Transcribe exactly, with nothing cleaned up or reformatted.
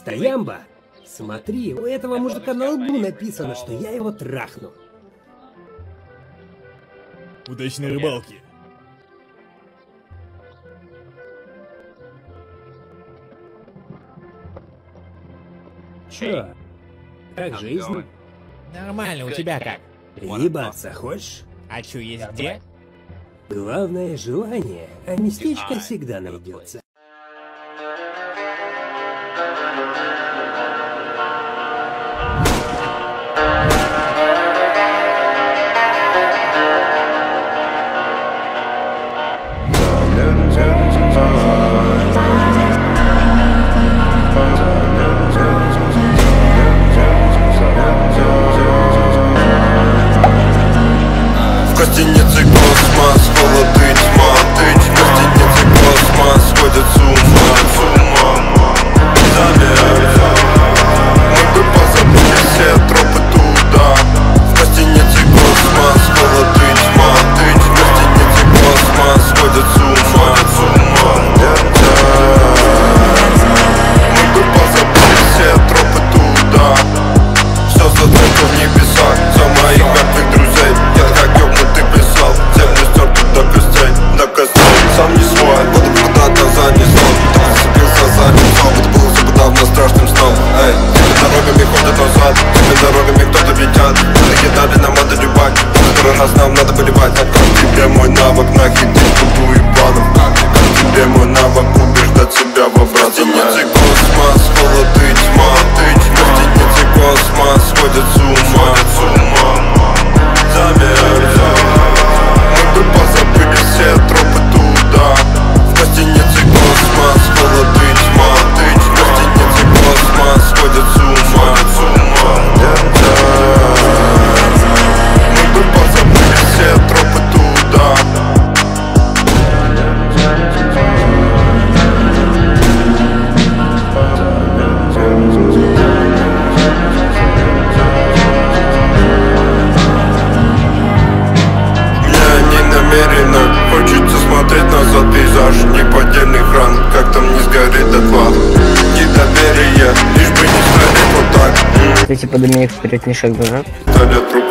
Стоямба! Смотри, у этого мужика на лбу написано, что я его трахну. Удачной рыбалки! Чё? Как жизнь? Нормально, у тебя как? Ебаться хочешь? А чё, есть где? Главное желание, а местечко всегда найдется. Гостиница Космос, холодный смотреть. Гостиница Космос, сходят с ума, с ума. Мы бы позабыли все тропы туда. В гостинице Космос, холодный смотреть. Гостиница Космос, сходят с ума, с ума. Мы бы позабыли все тропы туда. Все задумка в небесах, за моих мертвых друзей. Сам не свой, вот бы куда-то занесло. Так зацепился за лицо, вот был забудавно страшным сном. Эй, теми дорогами ходят назад, теми дорогами кто-то ведет. Накидали нам надо любать, которые нас нам надо поливать. А как тебе мой навык на хиты, тупую и баном? Как тебе мой навык убеждать себя во обратном? Гостиница Космос, холоды, тьма, тыч. Гостиница Космос, сходят с ума, с ума. Мы бы позабыли все тропы туда. В гостинице Космос, холоды, тьма, тыч. В гостинице Космос, сходят с ума, с ума. Мы бы позабыли все тропы туда. Хочется смотреть назад пейзаж неподдельных ран. Как там не сгорит отвал недоверие, лишь бы не сгореть вот так. Если подумаешь вперед, не шаг назад.